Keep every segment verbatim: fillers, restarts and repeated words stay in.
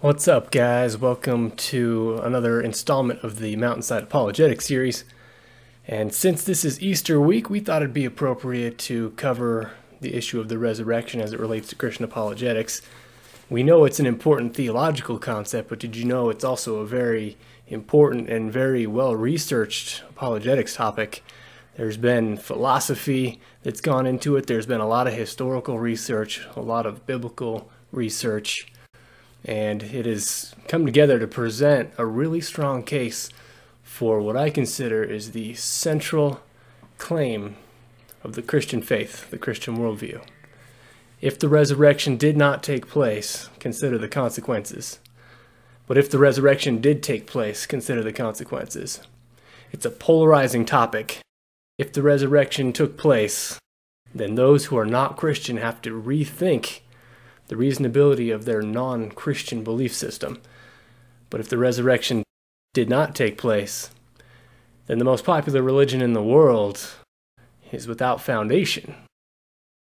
What's up, guys? Welcome to another installment of the Mountainside Apologetics Series. And since this is Easter week, we thought it'd be appropriate to cover the issue of the resurrection as it relates to Christian apologetics. We know it's an important theological concept, but did you know it's also a very important and very well-researched apologetics topic? There's been philosophy that's gone into it. There's been a lot of historical research, a lot of biblical research. And it has come together to present a really strong case for what I consider is the central claim of the Christian faith, the Christian worldview. If the resurrection did not take place, consider the consequences. But if the resurrection did take place, consider the consequences. It's a polarizing topic. If the resurrection took place, then those who are not Christian have to rethink the reasonability of their non-Christian belief system. But if the resurrection did not take place, then the most popular religion in the world is without foundation.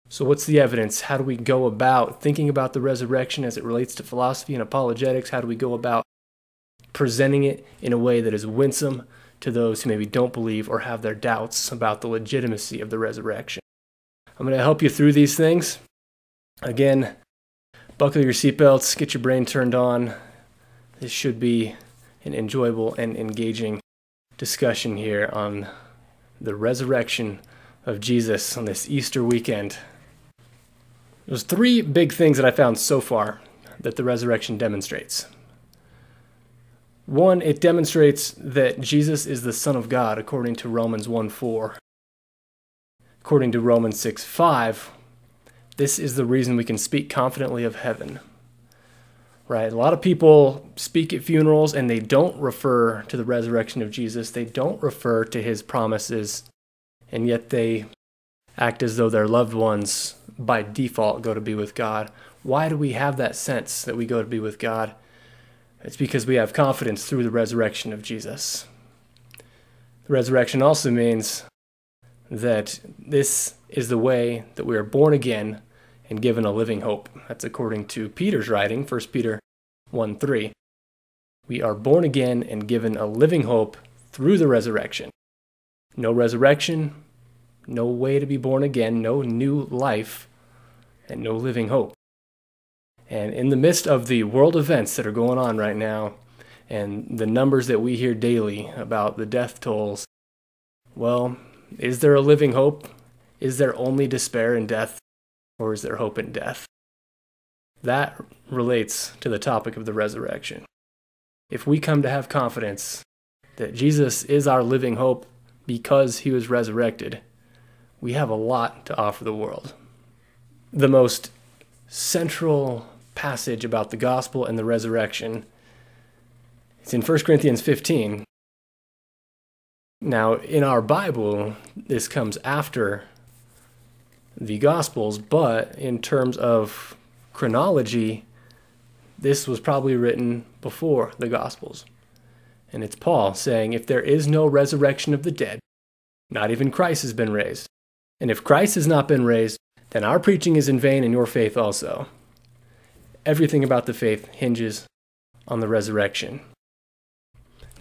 So what's the evidence? How do we go about thinking about the resurrection as it relates to philosophy and apologetics? How do we go about presenting it in a way that is winsome to those who maybe don't believe or have their doubts about the legitimacy of the resurrection? I'm going to help you through these things. Again, buckle your seatbelts, get your brain turned on. This should be an enjoyable and engaging discussion here on the resurrection of Jesus on this Easter weekend. There's three big things that I found so far that the resurrection demonstrates. One, it demonstrates that Jesus is the Son of God according to Romans one four. According to Romans six five, this is the reason we can speak confidently of heaven, right? A lot of people speak at funerals and they don't refer to the resurrection of Jesus. They don't refer to his promises, and yet they act as though their loved ones by default go to be with God. Why do we have that sense that we go to be with God? It's because we have confidence through the resurrection of Jesus. The resurrection also means that this is the way that we are born again and given a living hope. That's according to Peter's writing, First Peter one three. We are born again and given a living hope through the resurrection. No resurrection, no way to be born again, no new life, and no living hope. And in the midst of the world events that are going on right now, and the numbers that we hear daily about the death tolls, well, is there a living hope? Is there only despair in death, or is there hope in death? That relates to the topic of the resurrection. If we come to have confidence that Jesus is our living hope because he was resurrected, we have a lot to offer the world. The most central passage about the gospel and the resurrection is in First Corinthians fifteen. Now, in our Bible, this comes after the Gospels, but in terms of chronology, this was probably written before the Gospels. And it's Paul saying, if there is no resurrection of the dead, not even Christ has been raised. And if Christ has not been raised, then our preaching is in vain and your faith also. Everything about the faith hinges on the resurrection.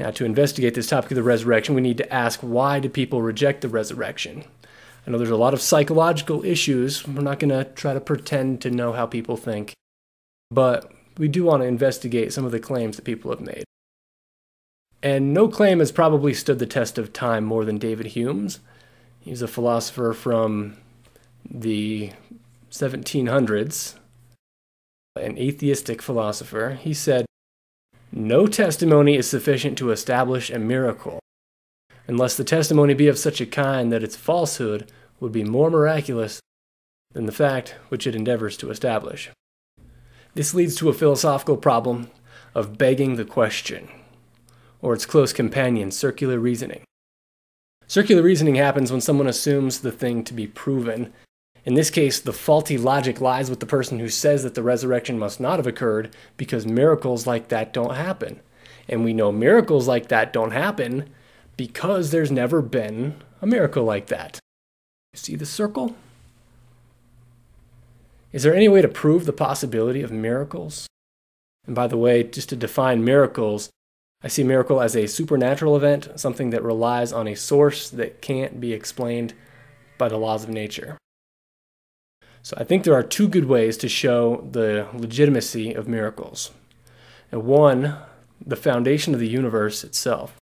Now, to investigate this topic of the resurrection, we need to ask, why do people reject the resurrection? I know there's a lot of psychological issues. We're not going to try to pretend to know how people think, but we do want to investigate some of the claims that people have made. And no claim has probably stood the test of time more than David Hume's. He's a philosopher from the seventeen hundreds, an atheistic philosopher. He said, "No testimony is sufficient to establish a miracle, unless the testimony be of such a kind that its falsehood would be more miraculous than the fact which it endeavors to establish." This leads to a philosophical problem of begging the question, or its close companion, circular reasoning. Circular reasoning happens when someone assumes the thing to be proven. In this case, the faulty logic lies with the person who says that the resurrection must not have occurred because miracles like that don't happen. And we know miracles like that don't happen because there's never been a miracle like that. You see the circle? Is there any way to prove the possibility of miracles? And by the way, just to define miracles, I see miracle as a supernatural event, something that relies on a source that can't be explained by the laws of nature. So I think there are two good ways to show the legitimacy of miracles. And one, the foundation of the universe itself.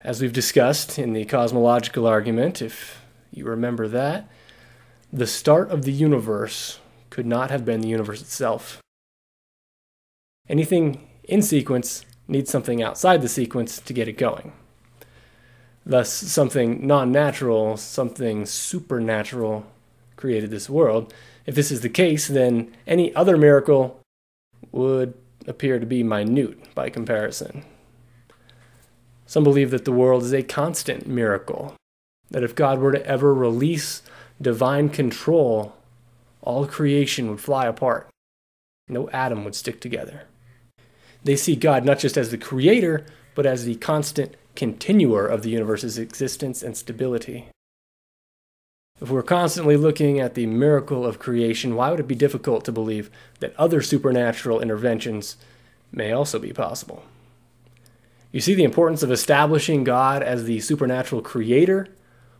As we've discussed in the cosmological argument, if you remember that, the start of the universe could not have been the universe itself. Anything in sequence needs something outside the sequence to get it going. Thus, something non-natural, something supernatural created this world. If this is the case, then any other miracle would appear to be minute by comparison. Some believe that the world is a constant miracle, that if God were to ever release divine control, all creation would fly apart. No atom would stick together. They see God not just as the creator, but as the constant continuer of the universe's existence and stability. If we're constantly looking at the miracle of creation, why would it be difficult to believe that other supernatural interventions may also be possible? You see the importance of establishing God as the supernatural creator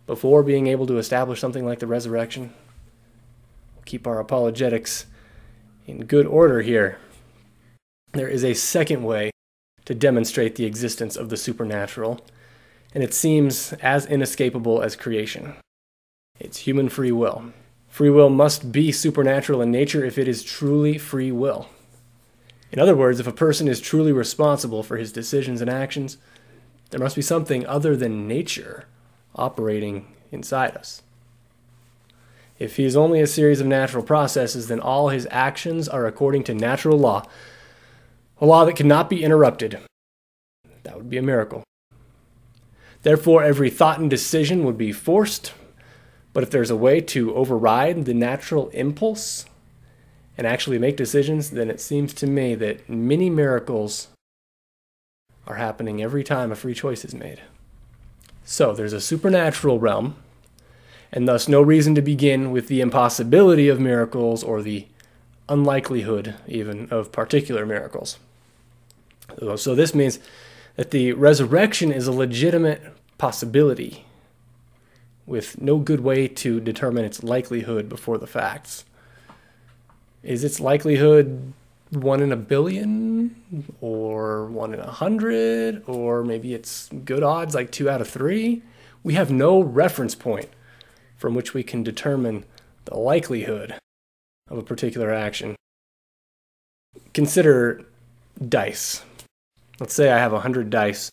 before being able to establish something like the resurrection? We'll keep our apologetics in good order here. There is a second way to demonstrate the existence of the supernatural, and it seems as inescapable as creation. It's human free will. Free will must be supernatural in nature if it is truly free will. In other words, if a person is truly responsible for his decisions and actions, there must be something other than nature operating inside us. If he is only a series of natural processes, then all his actions are according to natural law, a law that cannot be interrupted. That would be a miracle. Therefore, every thought and decision would be forced, but if there's a way to override the natural impulse and actually make decisions, then it seems to me that many miracles are happening every time a free choice is made. So there's a supernatural realm, and thus no reason to begin with the impossibility of miracles or the unlikelihood even of particular miracles. So this means that the resurrection is a legitimate possibility with no good way to determine its likelihood before the facts. Is its likelihood one in a billion, or one in a hundred, or maybe it's good odds, like two out of three? We have no reference point from which we can determine the likelihood of a particular action. Consider dice. Let's say I have a hundred dice,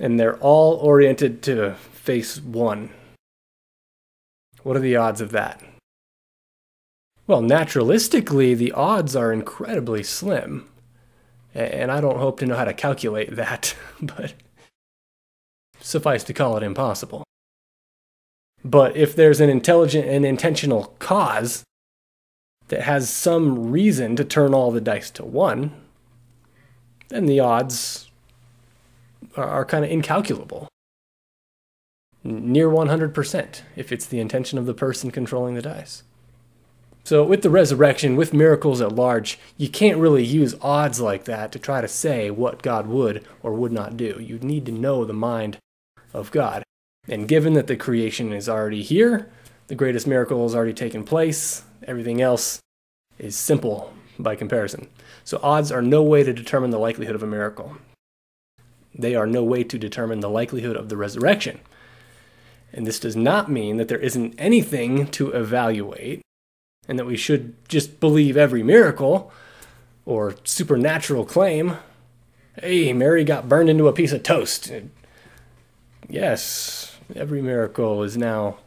and they're all oriented to face one. What are the odds of that? Well, naturalistically, the odds are incredibly slim, and I don't hope to know how to calculate that, but suffice to call it impossible. But if there's an intelligent and intentional cause that has some reason to turn all the dice to one, then the odds are kind of incalculable. Near one hundred percent, if it's the intention of the person controlling the dice. So with the resurrection, with miracles at large, you can't really use odds like that to try to say what God would or would not do. You need to know the mind of God. And given that the creation is already here, the greatest miracle has already taken place, everything else is simple by comparison. So odds are no way to determine the likelihood of a miracle. They are no way to determine the likelihood of the resurrection. And this does not mean that there isn't anything to evaluate, and that we should just believe every miracle or supernatural claim. Hey, Mary got burned into a piece of toast. Yes, every miracle is now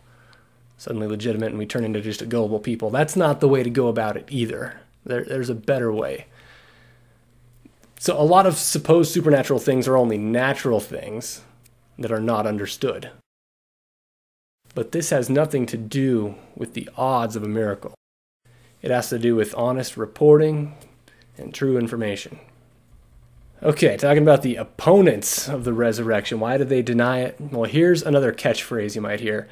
suddenly legitimate and we turn into just a gullible people. That's not the way to go about it either. There, there's a better way. So a lot of supposed supernatural things are only natural things that are not understood. But this has nothing to do with the odds of a miracle. It has to do with honest reporting and true information. Okay, talking about the opponents of the resurrection. Why do they deny it? Well, here's another catchphrase you might hear.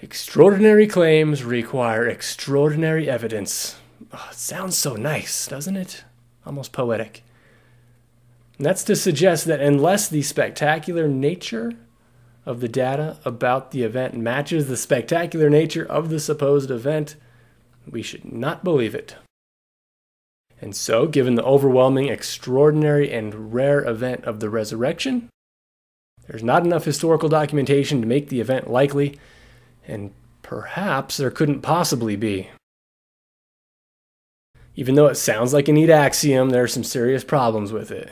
Extraordinary claims require extraordinary evidence. Oh, it sounds so nice, doesn't it? almost poetic. And that's to suggest that unless the spectacular nature of the data about the event matches the spectacular nature of the supposed event, we should not believe it. And so, given the overwhelming, extraordinary, and rare event of the resurrection, there's not enough historical documentation to make the event likely, and perhaps there couldn't possibly be. Even though it sounds like a neat axiom, there are some serious problems with it.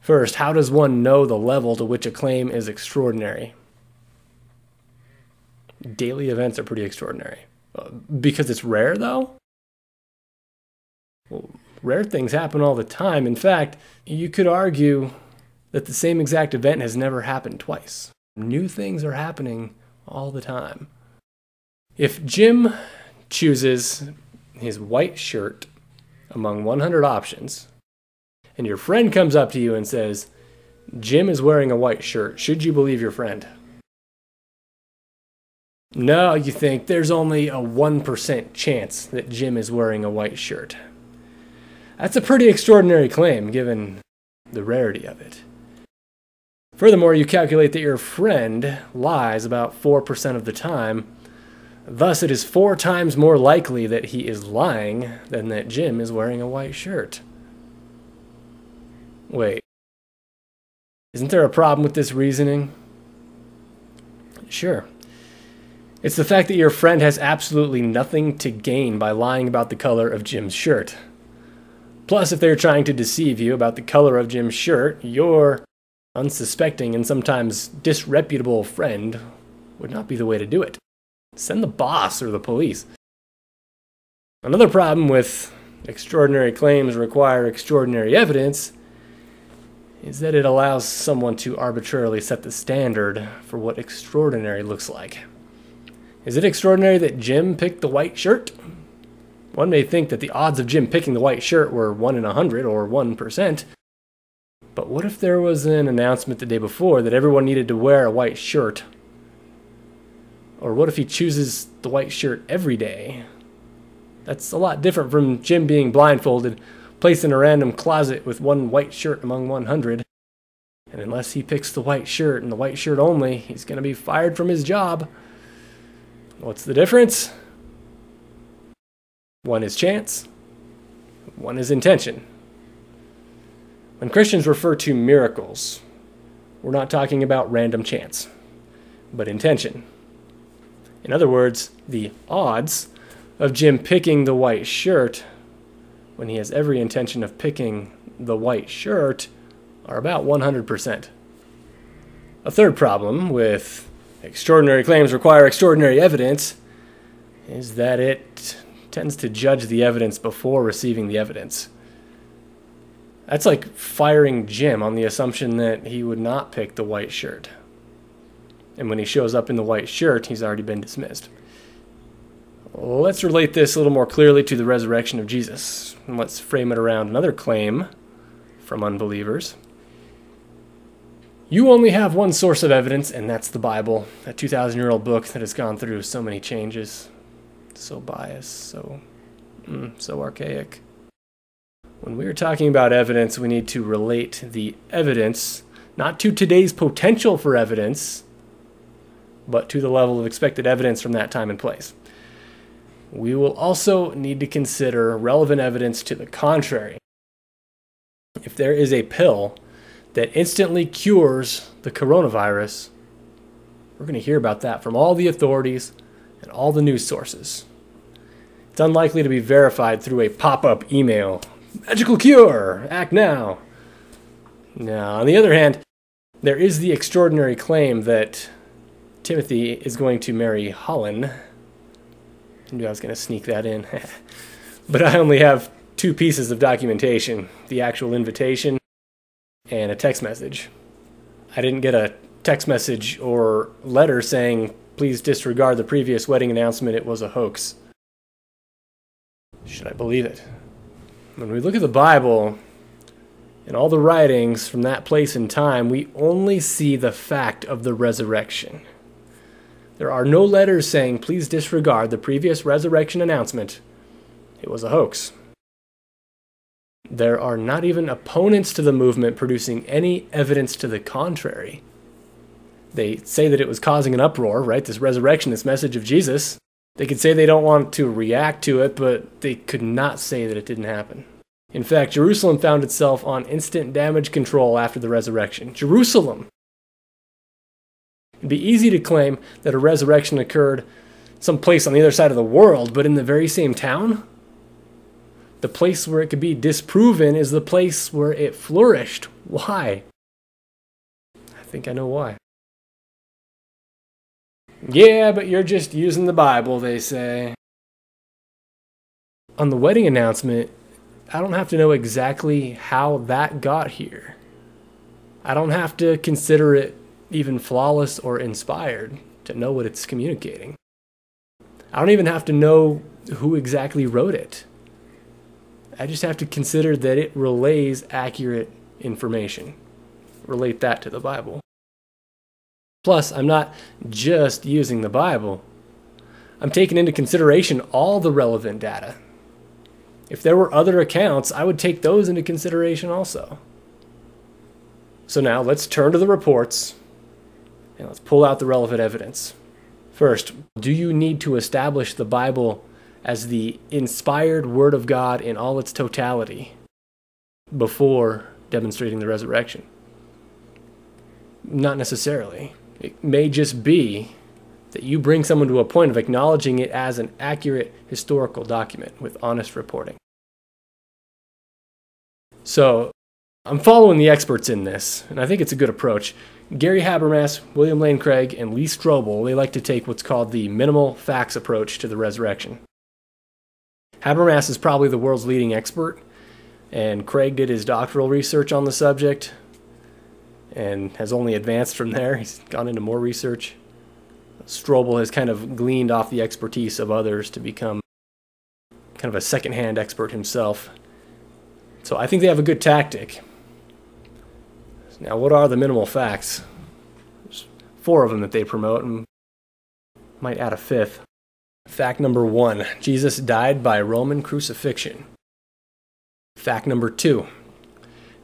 First, how does one know the level to which a claim is extraordinary? Daily events are pretty extraordinary. Because it's rare, though? Well, rare things happen all the time. In fact, you could argue that the same exact event has never happened twice. New things are happening all the time. If Jim chooses his white shirt among one hundred options, and your friend comes up to you and says, "Jim is wearing a white shirt. Should you believe your friend?" No, you think, there's only a one percent chance that Jim is wearing a white shirt. That's a pretty extraordinary claim, given the rarity of it. Furthermore, you calculate that your friend lies about four percent of the time. Thus, it is four times more likely that he is lying than that Jim is wearing a white shirt. Wait, isn't there a problem with this reasoning? Sure. It's the fact that your friend has absolutely nothing to gain by lying about the color of Jim's shirt. Plus, if they're trying to deceive you about the color of Jim's shirt, your unsuspecting and sometimes disreputable friend would not be the way to do it. Send the boss or the police. Another problem with extraordinary claims require extraordinary evidence is that it allows someone to arbitrarily set the standard for what extraordinary looks like. Is it extraordinary that Jim picked the white shirt? One may think that the odds of Jim picking the white shirt were one in a hundred or one percent. But what if there was an announcement the day before that everyone needed to wear a white shirt? Or what if he chooses the white shirt every day? That's a lot different from Jim being blindfolded, placed in a random closet with one white shirt among one hundred. And unless he picks the white shirt and the white shirt only, he's going to be fired from his job. What's the difference? One is chance, one is intention. When Christians refer to miracles, we're not talking about random chance, but intention. In other words, the odds of Jim picking the white shirt, when he has every intention of picking the white shirt, are about one hundred percent. A third problem with extraordinary claims require extraordinary evidence is that it tends to judge the evidence before receiving the evidence. That's like firing Jim on the assumption that he would not pick the white shirt. And when he shows up in the white shirt, he's already been dismissed. Let's relate this a little more clearly to the resurrection of Jesus. And let's frame it around another claim from unbelievers. You only have one source of evidence, and that's the Bible, a two thousand year old book that has gone through so many changes, so biased, so, mm, so archaic. When we are talking about evidence, we need to relate the evidence, not to today's potential for evidence, but to the level of expected evidence from that time and place. We will also need to consider relevant evidence to the contrary. If there is a pill that instantly cures the coronavirus, we're going to hear about that from all the authorities and all the news sources. It's unlikely to be verified through a pop-up email. Magical cure! Act now! Now, on the other hand, there is the extraordinary claim that Timothy is going to marry Holland. I knew I was going to sneak that in. But I only have two pieces of documentation, the actual invitation and a text message. I didn't get a text message or letter saying, "Please disregard the previous wedding announcement, it was a hoax." Should I believe it? When we look at the Bible and all the writings from that place and time, we only see the fact of the resurrection. There are no letters saying, "Please disregard the previous resurrection announcement, it was a hoax." There are not even opponents to the movement producing any evidence to the contrary. They say that it was causing an uproar, right? This resurrection, this message of Jesus. They could say they don't want to react to it, but they could not say that it didn't happen. In fact, Jerusalem found itself on instant damage control after the resurrection. Jerusalem! It'd be easy to claim that a resurrection occurred someplace on the other side of the world, but in the very same town? The place where it could be disproven is the place where it flourished. Why? I think I know why. Yeah, but you're just using the Bible, they say. On the wedding announcement, I don't have to know exactly how that got here. I don't have to consider it even flawless or inspired to know what it's communicating. I don't even have to know who exactly wrote it. I just have to consider that it relays accurate information. Relate that to the Bible. Plus, I'm not just using the Bible. I'm taking into consideration all the relevant data. If there were other accounts, I would take those into consideration also. So now let's turn to the reports and let's pull out the relevant evidence. First, do you need to establish the Bible as the inspired Word of God in all its totality before demonstrating the resurrection? Not necessarily. It may just be that you bring someone to a point of acknowledging it as an accurate historical document with honest reporting. So, I'm following the experts in this, and I think it's a good approach. Gary Habermas, William Lane Craig, and Lee Strobel, they like to take what's called the minimal facts approach to the resurrection. Habermas is probably the world's leading expert, and Craig did his doctoral research on the subject and has only advanced from there. He's gone into more research. Strobel has kind of gleaned off the expertise of others to become kind of a secondhand expert himself. So I think they have a good tactic. Now, what are the minimal facts? There's four of them that they promote, and might add a fifth. Fact number one, Jesus died by Roman crucifixion. Fact number two,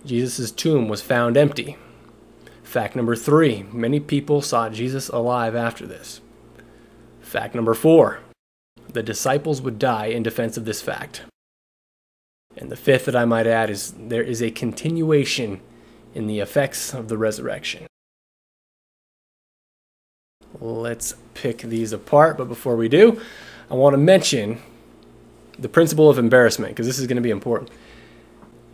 Jesus' tomb was found empty. Fact number three, many people saw Jesus alive after this. Fact number four, the disciples would die in defense of this fact. And the fifth that I might add is there is a continuation in the effects of the resurrection. Let's pick these apart, but before we do, I want to mention the principle of embarrassment, because this is going to be important.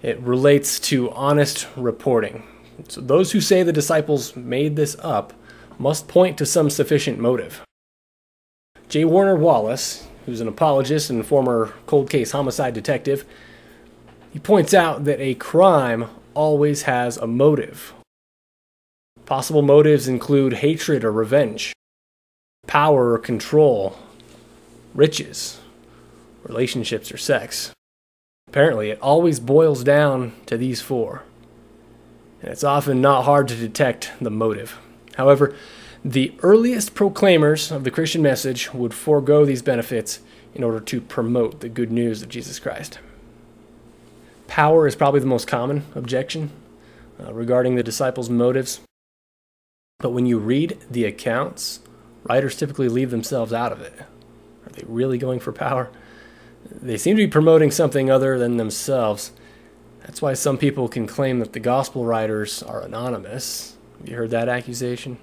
It relates to honest reporting. So those who say the disciples made this up must point to some sufficient motive. J. Warner Wallace, who's an apologist and former cold case homicide detective, he points out that a crime always has a motive. Possible motives include hatred or revenge, power or control, riches, relationships, or sex. Apparently, it always boils down to these four, and it's often not hard to detect the motive. However, the earliest proclaimers of the Christian message would forego these benefits in order to promote the good news of Jesus Christ. Power is probably the most common objection uh, regarding the disciples' motives. But when you read the accounts, writers typically leave themselves out of it. Are they really going for power? They seem to be promoting something other than themselves. That's why some people can claim that the gospel writers are anonymous. Have you heard that accusation?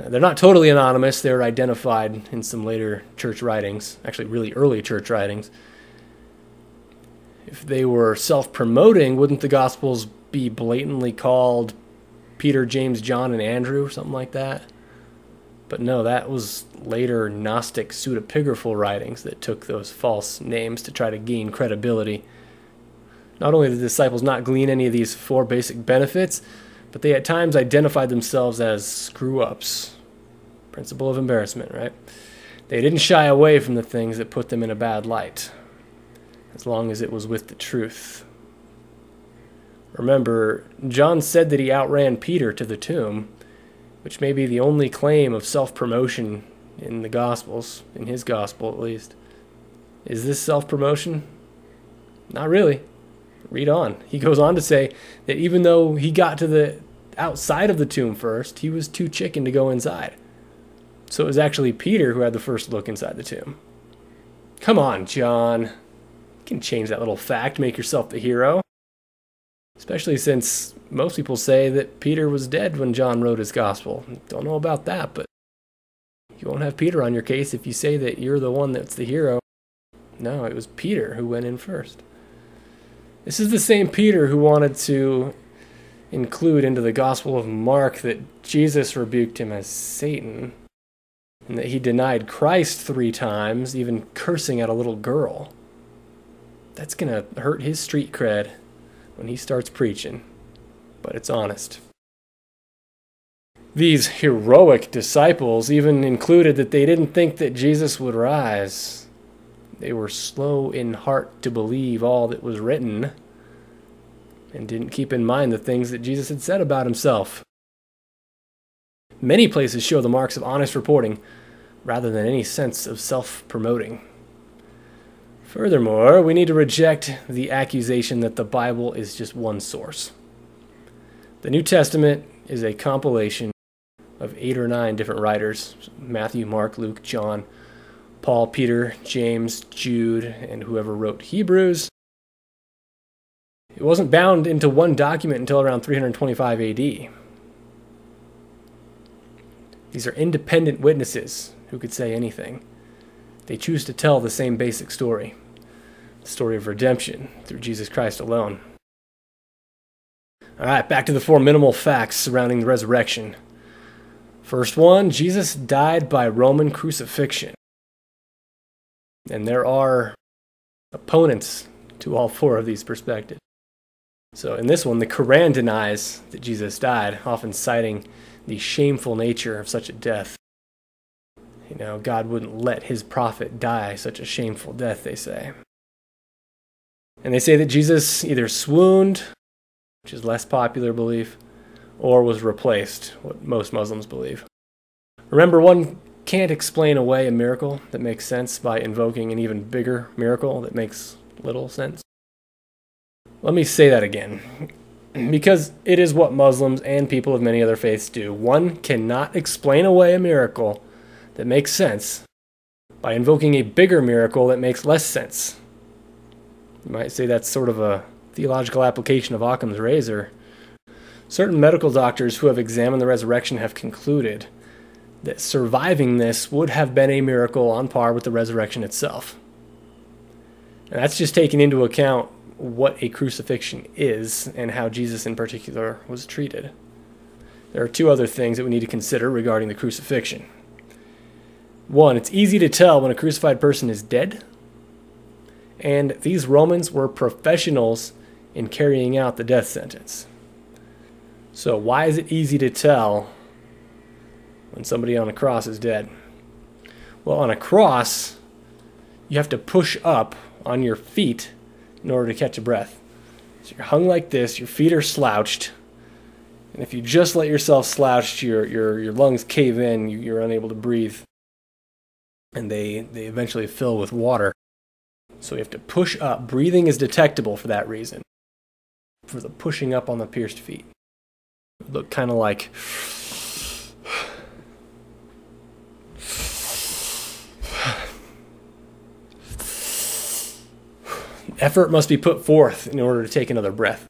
Uh, they're not totally anonymous. They're identified in some later church writings, actually really early church writings. If they were self-promoting, wouldn't the gospels be blatantly called Peter, James, John, and Andrew, or something like that? But no, that was later Gnostic pseudepigraphal writings that took those false names to try to gain credibility. Not only did the disciples not glean any of these four basic benefits, but they at times identified themselves as screw-ups. Principle of embarrassment, right? They didn't shy away from the things that put them in a bad light, as long as it was with the truth. Remember, John said that he outran Peter to the tomb, which may be the only claim of self-promotion in the Gospels, in his Gospel at least. Is this self-promotion? Not really. read on. He goes on to say that even though he got to the outside of the tomb first, he was too chicken to go inside. So it was actually Peter who had the first look inside the tomb. Come on, John. You can change that little fact, make yourself the hero. Especially since most people say that Peter was dead when John wrote his gospel. Don't know about that, but you won't have Peter on your case if you say that you're the one that's the hero. No, it was Peter who went in first. This is the same Peter who wanted to include into the Gospel of Mark that Jesus rebuked him as Satan, and that he denied Christ three times, even cursing at a little girl. That's going to hurt his street cred when he starts preaching, but it's honest. These heroic disciples even included that they didn't think that Jesus would rise. They were slow in heart to believe all that was written and didn't keep in mind the things that Jesus had said about himself. Many places show the marks of honest reporting rather than any sense of self-promoting. Furthermore, we need to reject the accusation that the Bible is just one source. The New Testament is a compilation of eight or nine different writers: Matthew, Mark, Luke, John, Paul, Peter, James, Jude, and whoever wrote Hebrews. It wasn't bound into one document until around three twenty-five A D. These are independent witnesses who could say anything. They choose to tell the same basic story, the story of redemption through Jesus Christ alone. All right, back to the four minimal facts surrounding the resurrection. First one, Jesus died by Roman crucifixion. And there are opponents to all four of these perspectives. So in this one, the Quran denies that Jesus died, often citing the shameful nature of such a death. You know, God wouldn't let his prophet die such a shameful death, they say. And they say that Jesus either swooned, which is less popular belief, or was replaced, what most Muslims believe. Remember, one can't explain away a miracle that makes sense by invoking an even bigger miracle that makes little sense. Let me say that again, because it is what Muslims and people of many other faiths do. One cannot explain away a miracle that makes sense by invoking a bigger miracle that makes less sense. You might say that's sort of a theological application of Occam's razor. Certain medical doctors who have examined the resurrection have concluded that surviving this would have been a miracle on par with the resurrection itself. And that's just taking into account what a crucifixion is and how Jesus in particular was treated. There are two other things that we need to consider regarding the crucifixion. One, it's easy to tell when a crucified person is dead. And these Romans were professionals in carrying out the death sentence. So why is it easy to tell when somebody on a cross is dead? Well, on a cross, you have to push up on your feet in order to catch a breath. So you're hung like this, your feet are slouched, and if you just let yourself slouch, your your your lungs cave in, you, you're unable to breathe, and they they eventually fill with water. So you have to push up. Breathing is detectable for that reason, for the pushing up on the pierced feet. It looked kind of like effort must be put forth in order to take another breath.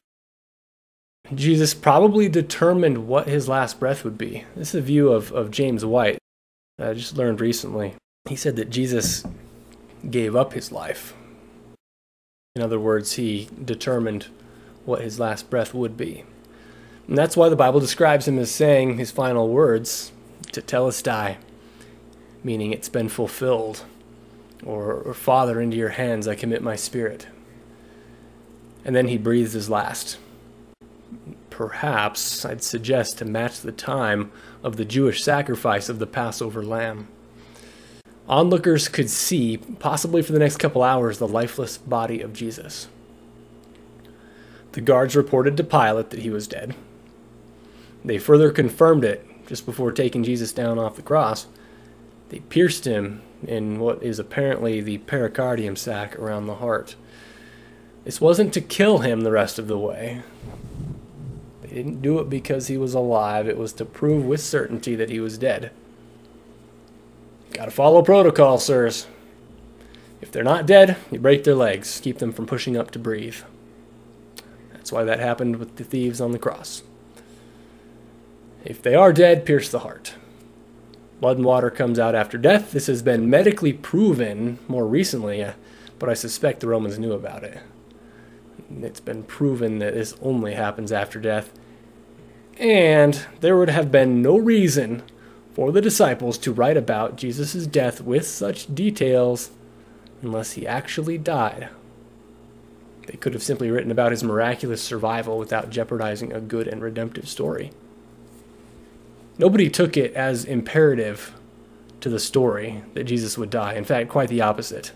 Jesus probably determined what his last breath would be. This is a view of, of James White that I just learned recently. He said that Jesus gave up his life. In other words, he determined what his last breath would be. And that's why the Bible describes him as saying his final words, "Tetelestai," meaning it's been fulfilled. Or, or Father, into your hands I commit my spirit. And then he breathes his last. Perhaps I'd suggest to match the time of the Jewish sacrifice of the Passover lamb. Onlookers could see, possibly for the next couple hours, the lifeless body of Jesus. The guards reported to Pilate that he was dead. They further confirmed it just before taking Jesus down off the cross. They pierced him in what is apparently the pericardium sac around the heart. This wasn't to kill him the rest of the way. They didn't do it because he was alive. It was to prove with certainty that he was dead. Gotta follow protocol, sirs. If they're not dead, you break their legs. Keep them from pushing up to breathe. That's why that happened with the thieves on the cross. If they are dead, pierce the heart. Blood and water comes out after death. This has been medically proven more recently, but I suspect the Romans knew about it. It's been proven that this only happens after death. And there would have been no reason for the disciples to write about Jesus' death with such details unless he actually died. They could have simply written about his miraculous survival without jeopardizing a good and redemptive story. Nobody took it as imperative to the story that Jesus would die. In fact, quite the opposite.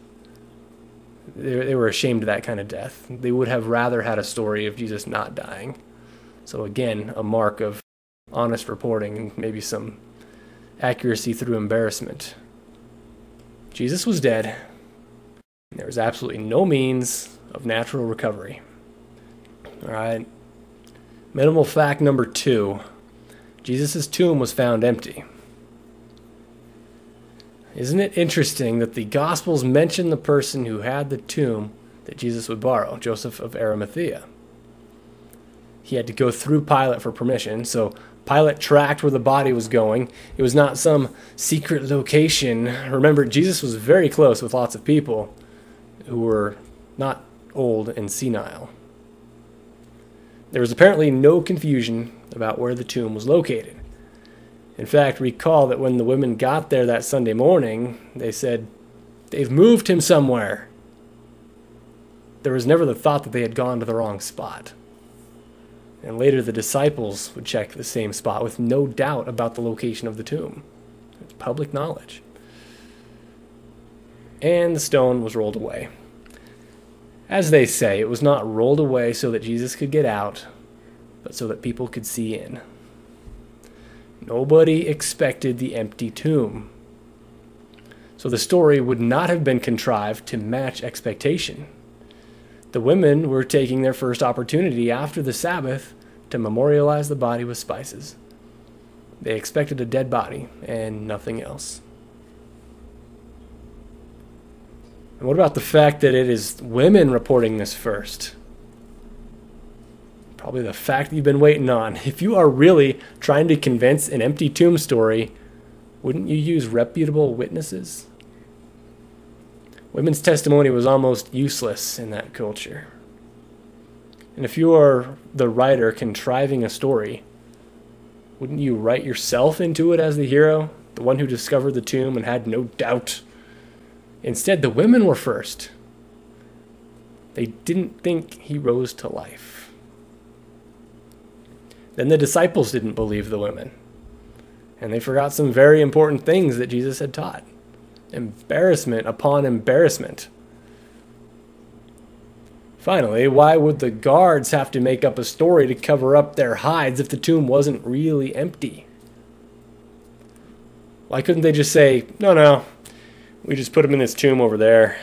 They, they were ashamed of that kind of death. They would have rather had a story of Jesus not dying. So again, a mark of honest reporting and maybe some accuracy through embarrassment. Jesus was dead. And there was absolutely no means of natural recovery. All right. Minimal fact number two. Jesus' tomb was found empty. Isn't it interesting that the Gospels mention the person who had the tomb that Jesus would borrow, Joseph of Arimathea? He had to go through Pilate for permission, so Pilate tracked where the body was going. It was not some secret location. Remember, Jesus was very close with lots of people who were not old and senile. There was apparently no confusion about where the tomb was located. In fact, recall that when the women got there that Sunday morning, they said, "They've moved him somewhere." There was never the thought that they had gone to the wrong spot. And later the disciples would check the same spot with no doubt about the location of the tomb. It's public knowledge. And the stone was rolled away. As they say, it was not rolled away so that Jesus could get out, but so that people could see in. Nobody expected the empty tomb. So the story would not have been contrived to match expectation. The women were taking their first opportunity after the Sabbath to memorialize the body with spices. They expected a dead body and nothing else. And what about the fact that it is women reporting this first? Probably the fact that you've been waiting on. If you are really trying to convince an empty tomb story, wouldn't you use reputable witnesses? Women's testimony was almost useless in that culture. And if you are the writer contriving a story, wouldn't you write yourself into it as the hero, the one who discovered the tomb and had no doubt? Instead, the women were first. They didn't think he rose to life. Then the disciples didn't believe the women. And they forgot some very important things that Jesus had taught. Embarrassment upon embarrassment. Finally, why would the guards have to make up a story to cover up their hides if the tomb wasn't really empty? Why couldn't they just say, no, no, we just put him in this tomb over there?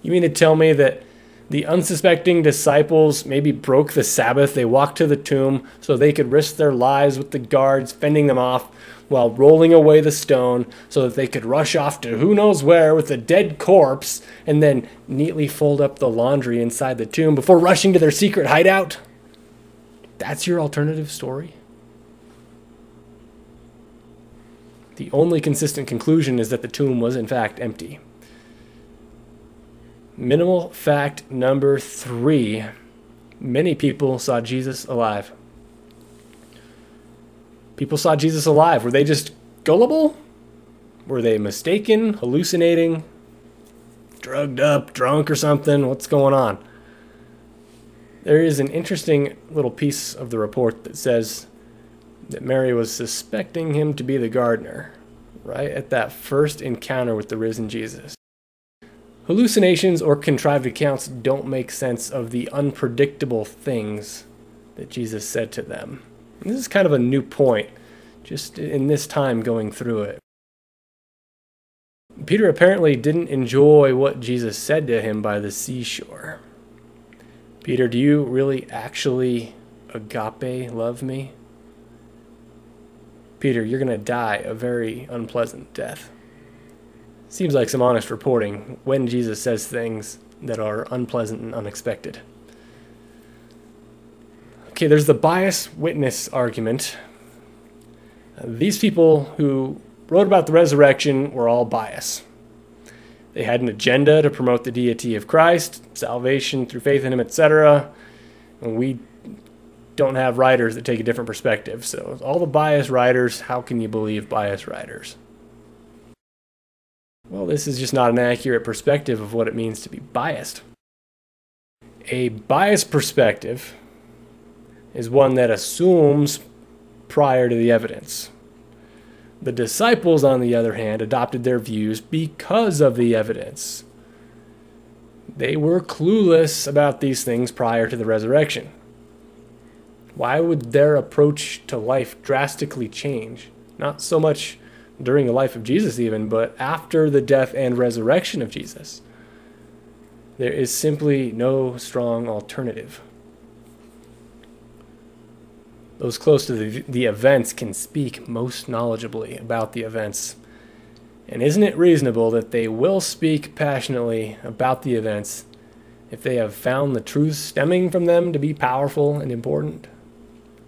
You mean to tell me that the unsuspecting disciples maybe broke the Sabbath? They walked to the tomb so they could risk their lives with the guards fending them off while rolling away the stone so that they could rush off to who knows where with a dead corpse and then neatly fold up the laundry inside the tomb before rushing to their secret hideout? That's your alternative story? The only consistent conclusion is that the tomb was in fact empty. Minimal fact number three. Many people saw Jesus alive. People saw Jesus alive. Were they just gullible? Were they mistaken, hallucinating, drugged up, drunk or something? What's going on? There is an interesting little piece of the report that says that Mary was suspecting him to be the gardener, right at that first encounter with the risen Jesus. Hallucinations or contrived accounts don't make sense of the unpredictable things that Jesus said to them. And this is kind of a new point, just in this time going through it. Peter apparently didn't enjoy what Jesus said to him by the seashore. Peter, do you really actually agape love me? Peter, you're going to die a very unpleasant death. Seems like some honest reporting when Jesus says things that are unpleasant and unexpected. Okay, there's the bias witness argument. Uh, these people who wrote about the resurrection were all biased. They had an agenda to promote the deity of Christ, salvation through faith in him, et cetera. And we don't have writers that take a different perspective. So all the biased writers, how can you believe biased writers? Well, this is just not an accurate perspective of what it means to be biased. A biased perspective is one that assumes prior to the evidence. The disciples, on the other hand, adopted their views because of the evidence. They were clueless about these things prior to the resurrection. Why would their approach to life drastically change? Not so much during the life of Jesus even, but after the death and resurrection of Jesus. There is simply no strong alternative. Those close to the, the events can speak most knowledgeably about the events. And isn't it reasonable that they will speak passionately about the events if they have found the truths stemming from them to be powerful and important?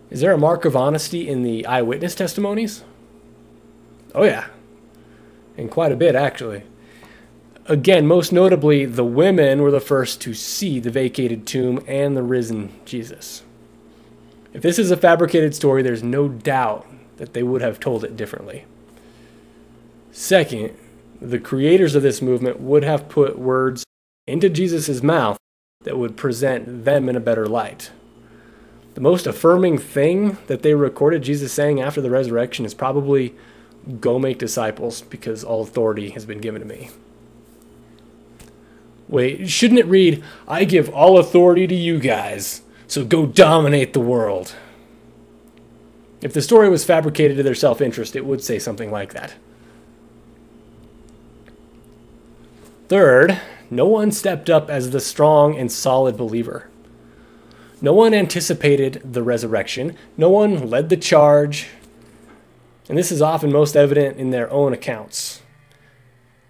Is there a mark of honesty in the eyewitness testimonies? Oh yeah, and quite a bit actually. Again, most notably, the women were the first to see the vacated tomb and the risen Jesus. If this is a fabricated story, there's no doubt that they would have told it differently. Second, the creators of this movement would have put words into Jesus' mouth that would present them in a better light. The most affirming thing that they recorded Jesus saying after the resurrection is probably, "Go make disciples, because all authority has been given to me." Wait, shouldn't it read, "I give all authority to you guys, so go dominate the world"? If the story was fabricated to their self-interest, it would say something like that. Third, no one stepped up as the strong and solid believer. No one anticipated the resurrection. No one led the charge. And this is often most evident in their own accounts.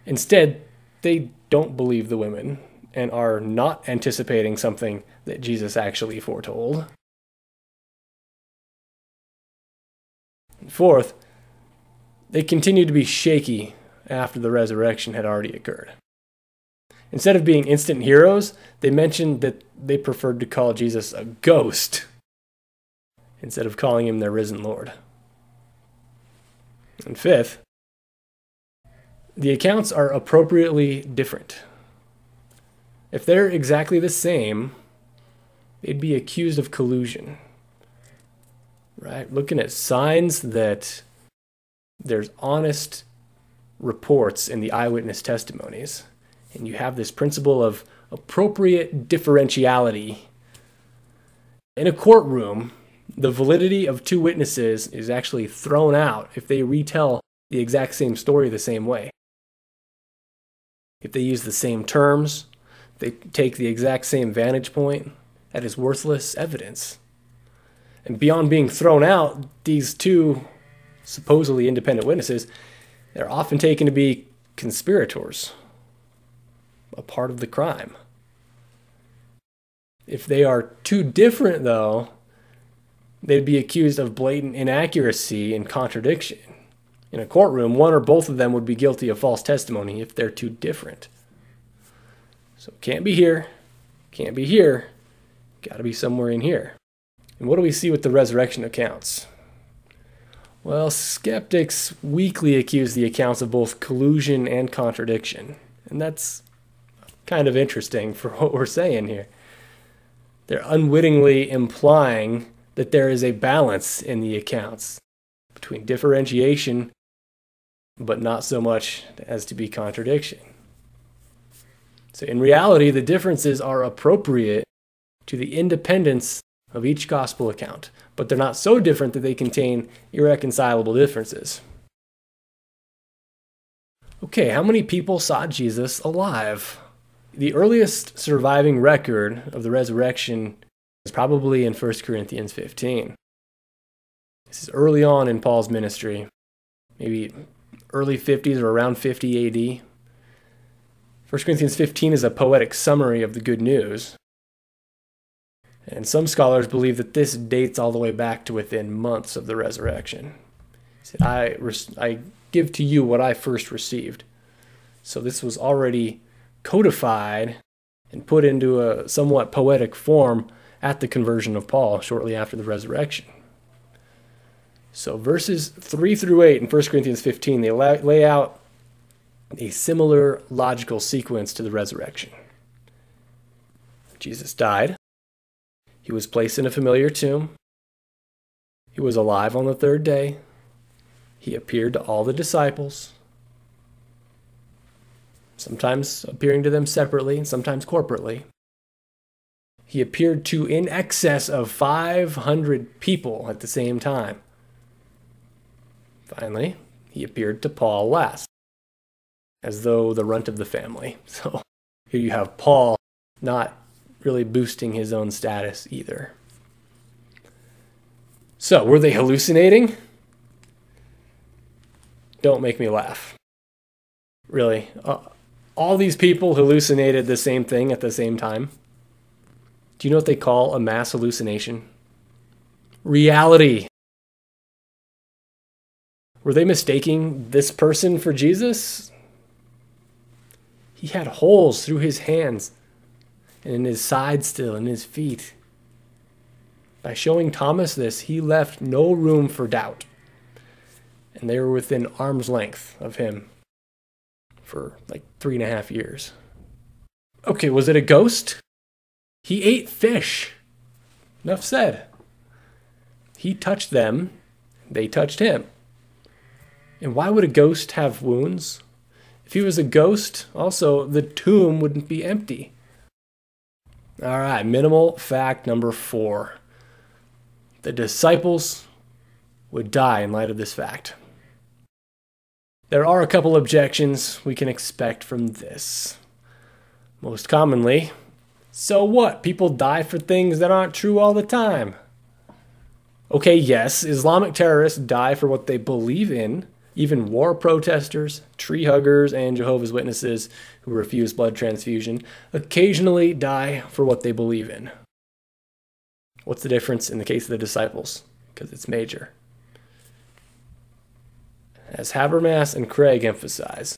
Instead, they don't believe the women and are not anticipating something that Jesus actually foretold. Fourth, they continued to be shaky after the resurrection had already occurred. Instead of being instant heroes, they mentioned that they preferred to call Jesus a ghost instead of calling him their risen Lord. And fifth, the accounts are appropriately different. If they're exactly the same, they'd be accused of collusion, right? Looking at signs that there's honest reports in the eyewitness testimonies, and you have this principle of appropriate differentiality. In a courtroom, the validity of two witnesses is actually thrown out if they retell the exact same story the same way. If they use the same terms, they take the exact same vantage point, that is worthless evidence. And beyond being thrown out, these two supposedly independent witnesses, they're often taken to be conspirators, a part of the crime. If they are too different, though, they'd be accused of blatant inaccuracy and contradiction. In a courtroom, one or both of them would be guilty of false testimony if they're too different. So can't be here, can't be here, gotta be somewhere in here. And what do we see with the resurrection accounts? Well, skeptics weakly accuse the accounts of both collusion and contradiction. And that's kind of interesting for what we're saying here. They're unwittingly implying that there is a balance in the accounts between differentiation, but not so much as to be contradiction. So in reality, the differences are appropriate to the independence of each gospel account, but they're not so different that they contain irreconcilable differences. Okay, how many people saw Jesus alive? The earliest surviving record of the resurrection is probably in First Corinthians fifteen. This is early on in Paul's ministry, maybe early fifties or around fifty A D. First Corinthians fifteen is a poetic summary of the good news. And some scholars believe that this dates all the way back to within months of the resurrection. He said, I, res- I give to you what I first received. So this was already codified and put into a somewhat poetic form at the conversion of Paul shortly after the resurrection. So verses three through eight in First Corinthians fifteen, they lay out a similar logical sequence to the resurrection. Jesus died. He was placed in a familiar tomb. He was alive on the third day. He appeared to all the disciples, sometimes appearing to them separately and sometimes corporately. He appeared to in excess of five hundred people at the same time. Finally, he appeared to Paul last, as though the runt of the family. So here you have Paul not really boosting his own status either. So were they hallucinating? Don't make me laugh. Really, uh, all these people hallucinated the same thing at the same time. Do you know what they call a mass hallucination? Reality. Were they mistaking this person for Jesus? He had holes through his hands and in his side still, and his feet. By showing Thomas this, he left no room for doubt. And they were within arm's length of him for like three and a half years. Okay, was it a ghost? He ate fish. Enough said. He touched them. They touched him. And why would a ghost have wounds? If he was a ghost, also, the tomb wouldn't be empty. All right, minimal fact number four. The disciples would die in light of this fact. There are a couple objections we can expect from this. Most commonly, so what? People die for things that aren't true all the time. Okay, yes, Islamic terrorists die for what they believe in. Even war protesters, tree huggers, and Jehovah's Witnesses who refuse blood transfusion occasionally die for what they believe in. What's the difference in the case of the disciples? Because it's major. As Habermas and Craig emphasize,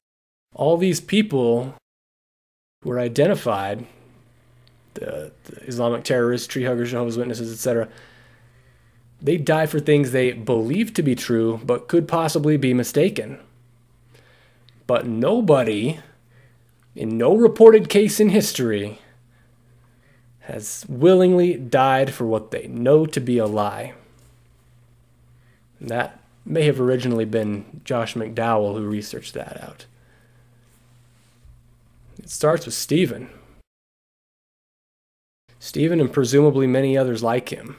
all these people who are identified, the, the Islamic terrorists, tree huggers, Jehovah's Witnesses, et cetera, they die for things they believe to be true, but could possibly be mistaken. But nobody, in no reported case in history, has willingly died for what they know to be a lie. And that may have originally been Josh McDowell who researched that out. It starts with Stephen. Stephen and presumably many others like him.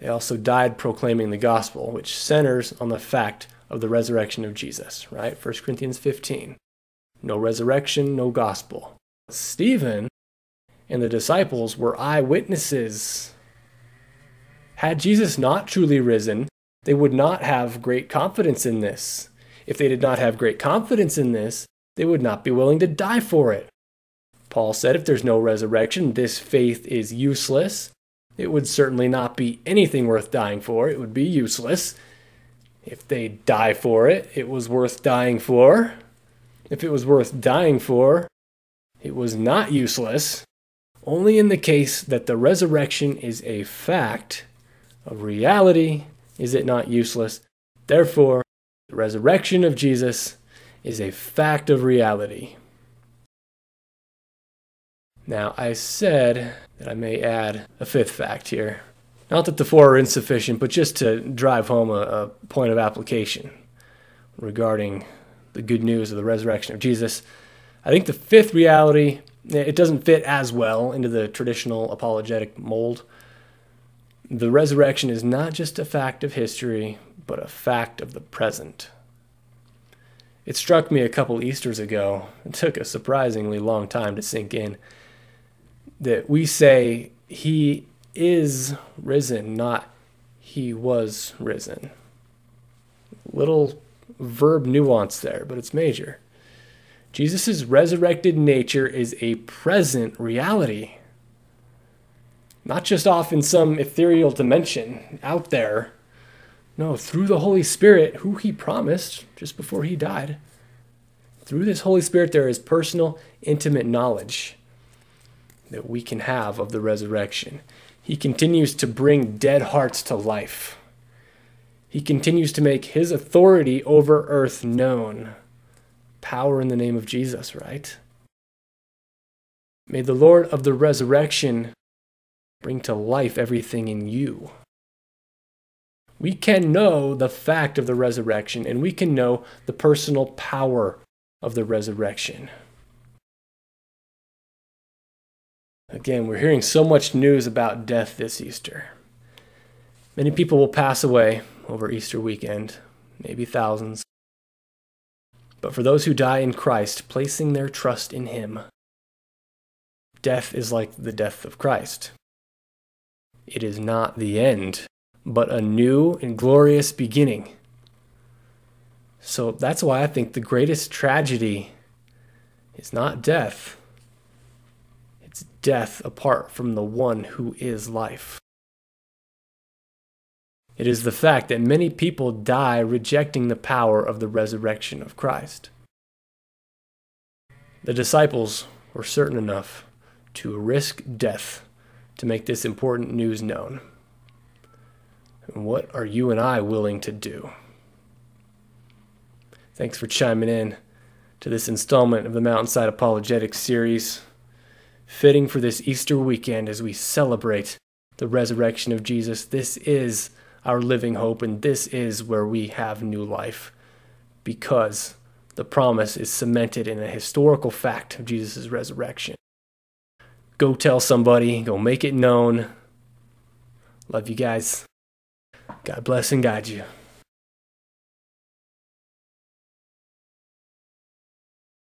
They also died proclaiming the gospel, which centers on the fact of the resurrection of Jesus, right? First Corinthians fifteen. No resurrection, no gospel. Stephen and the disciples were eyewitnesses. Had Jesus not truly risen, they would not have great confidence in this. If they did not have great confidence in this, they would not be willing to die for it. Paul said, if there's no resurrection, this faith is useless. It would certainly not be anything worth dying for. It would be useless. If they die for it, it was worth dying for. If it was worth dying for, it was not useless. Only in the case that the resurrection is a fact, a reality, is it not useless. Therefore, the resurrection of Jesus is a fact of reality. Now, I said that I may add a fifth fact here. Not that the four are insufficient, but just to drive home a, a point of application regarding the good news of the resurrection of Jesus. I think the fifth reality, it doesn't fit as well into the traditional apologetic mold. The resurrection is not just a fact of history, but a fact of the present. It struck me a couple Easters ago, it took a surprisingly long time to sink in, that we say he is risen, not he was risen. Little verb nuance there, but it's major. Jesus' resurrected nature is a present reality, not just off in some ethereal dimension out there. No, through the Holy Spirit, who he promised just before he died, through this Holy Spirit, there is personal, intimate knowledge that we can have of the resurrection. He continues to bring dead hearts to life. He continues to make his authority over earth known. Power in the name of Jesus, right? May the Lord of the resurrection bring to life everything in you. We can know the fact of the resurrection, and we can know the personal power of the resurrection. Again, we're hearing so much news about death this Easter. Many people will pass away over Easter weekend, maybe thousands. But for those who die in Christ, placing their trust in him, death is like the death of Christ. It is not the end, but a new and glorious beginning. So that's why I think the greatest tragedy is not death. It's death apart from the one who is life. It is the fact that many people die rejecting the power of the resurrection of Christ. The disciples were certain enough to risk death to make this important news known. And what are you and I willing to do? Thanks for chiming in to this installment of the Mountainside Apologetics Series, fitting for this Easter weekend as we celebrate the resurrection of Jesus. This is our living hope, and this is where we have new life, because the promise is cemented in a historical fact of Jesus' resurrection. Go tell somebody, go make it known. Love you guys. God bless and guide you.